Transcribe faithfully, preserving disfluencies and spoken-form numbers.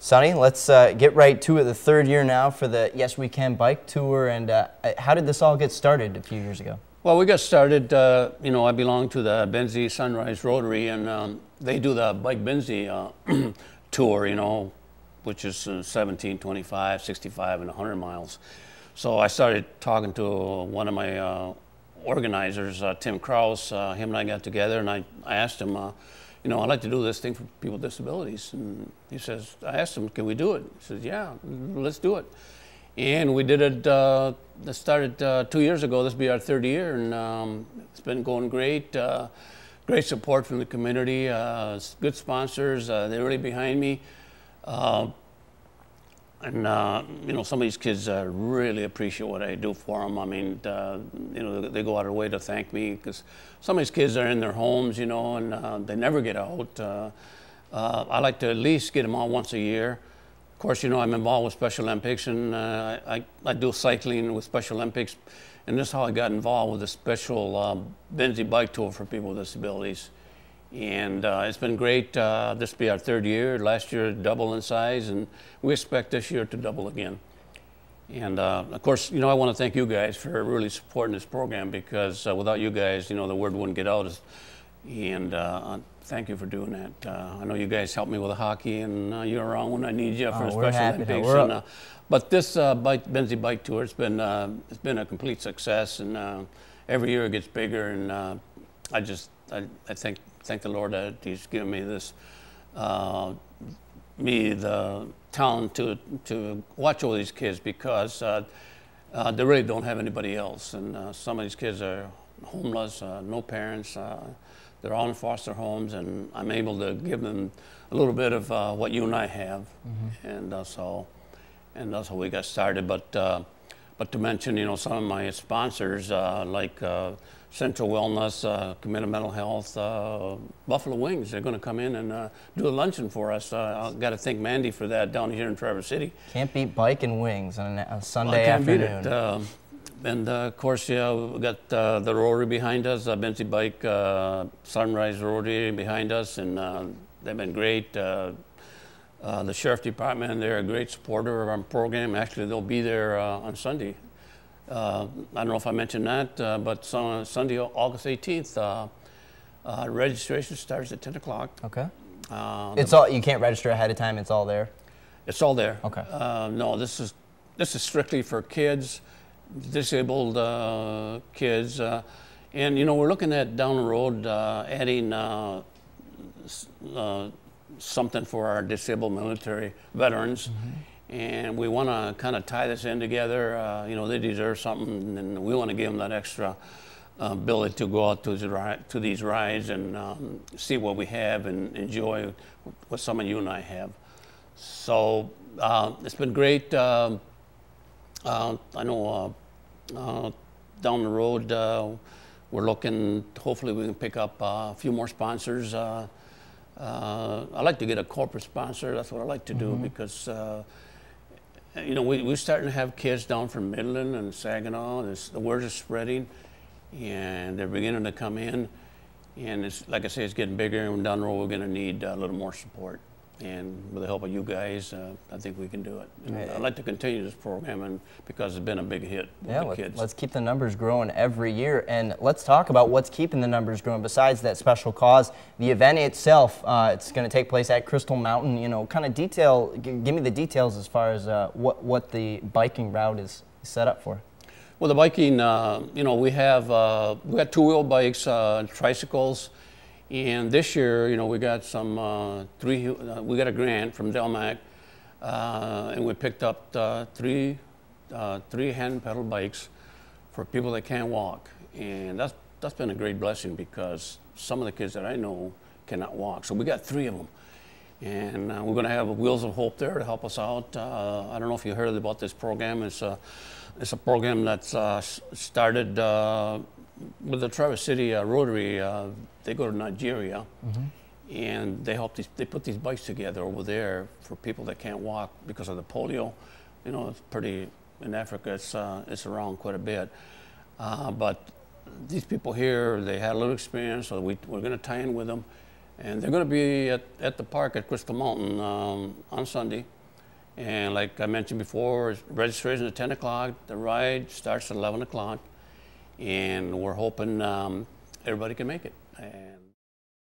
Sonny, let's uh, get right to it. The third year now for the Yes We Can Bike Tour. And uh, how did this all get started a few years ago? Well, we got started, uh, you know, I belong to the Benzie Sunrise Rotary, and um, they do the Bike Benzie uh, tour, you know, which is uh, seventeen, twenty-five, sixty-five, and one hundred miles. So I started talking to one of my uh, organizers, uh, Tim Krause. Uh, him and I got together, and I, I asked him, uh, you know, I'd like to do this thing for people with disabilities. And he says, I asked him, can we do it? He says, yeah, let's do it. And we did it, uh, it started uh, two years ago. This will be our third year, and um, it's been going great. Uh, great support from the community, uh, good sponsors, uh, they're really behind me. Uh, and, uh, you know, some of these kids uh, really appreciate what I do for them. I mean, uh, you know, they, they go out of their way to thank me, because some of these kids are in their homes, you know, and uh, they never get out. Uh, uh, I like to at least get them out once a year. Of course, you know, I'm involved with Special Olympics, and uh, I, I do cycling with Special Olympics, and this is how I got involved with the special uh, Benzie Bike Tour for people with disabilities. And uh, it's been great. Uh, this will be our third year. Last year, double in size, and we expect this year to double again. And uh, of course, you know, I want to thank you guys for really supporting this program, because uh, without you guys, you know, the word wouldn't get out. And uh, thank you for doing that. Uh, I know you guys helped me with the hockey, and uh, you're around when I need you for oh, a Special Olympics. And, uh, but this uh, bike, Benzie Bike Tour, it's been uh, it's been a complete success, and uh, every year it gets bigger. And uh, I just I, I thank thank the Lord that He's given me this uh, me the talent to to watch all these kids, because uh, uh, they really don't have anybody else, and uh, some of these kids are homeless, uh, no parents. Uh, They're all in foster homes, and I'm able to give them a little bit of uh, what you and I have, mm-hmm. and uh, so, and that's how we got started. But, uh, but to mention, you know, some of my sponsors uh, like uh, Central Wellness, uh, Committed Mental Health, uh, Buffalo Wings. They're going to come in and uh, do a luncheon for us. Uh, I've got to thank Mandy for that down here in Traverse City. Can't beat bike and wings on a Sunday well, afternoon. Beat it. Uh, And, uh, of course, yeah, we've got uh, the Rotary behind us, uh, Benzie Bike, uh, Sunrise Rotary behind us, and uh, they've been great. Uh, uh, the Sheriff Department, they're a great supporter of our program. Actually, they'll be there uh, on Sunday. Uh, I don't know if I mentioned that, uh, but some, Sunday, August eighteenth, uh, uh, registration starts at ten o'clock. Okay. Uh, it's all, you can't register ahead of time, it's all there? It's all there. Okay. Uh, no, this is, this is strictly for kids. Disabled uh, kids, uh, and you know, we're looking at down the road uh, adding uh, uh, something for our disabled military veterans, mm-hmm. and we want to kind of tie this in together. Uh, you know, they deserve something, and we want to give them that extra uh, ability to go out to, the, to these rides and um, see what we have and enjoy what some of you and I have. So uh, it's been great. Uh, Uh, I know uh, uh, down the road uh, we're looking, hopefully we can pick up uh, a few more sponsors. Uh, uh, I like to get a corporate sponsor, that's what I like to do, mm-hmm. because uh, you know, we, we're starting to have kids down from Midland and Saginaw, it's, the word is spreading, and they're beginning to come in, and it's, like I say, it's getting bigger, and down the road we're going to need a little more support. And with the help of you guys, uh, I think we can do it. And right. I'd like to continue this program, and because it's been a big hit with yeah, the let's, kids. Let's keep the numbers growing every year, and let's talk about what's keeping the numbers growing. Besides that special cause, the event itself, uh, it's going to take place at Crystal Mountain. You know, kind of detail, g give me the details as far as uh, what, what the biking route is set up for. Well, the biking, uh, you know, we have uh, we got two-wheel bikes, uh, tricycles. And this year, you know, we got some uh, three. Uh, we got a grant from Delmac, uh, and we picked up uh, three, uh, three hand pedal bikes for people that can't walk. And that's that's been a great blessing, because some of the kids that I know cannot walk. So we got three of them, and uh, we're going to have Wheels of Hope there to help us out. Uh, I don't know if you heard about this program. It's a it's a program that's uh, started. Uh, With the Traverse City uh, Rotary, uh, they go to Nigeria, mm-hmm. and they help these. They put these bikes together over there for people that can't walk because of the polio. You know, it's pretty in Africa. It's uh, it's around quite a bit, uh, but these people here, they had a little experience, so we, we're going to tie in with them. And they're going to be at, at the park at Crystal Mountain um, on Sunday. And like I mentioned before, registration at ten o'clock. The ride starts at eleven o'clock. And we're hoping um, everybody can make it. And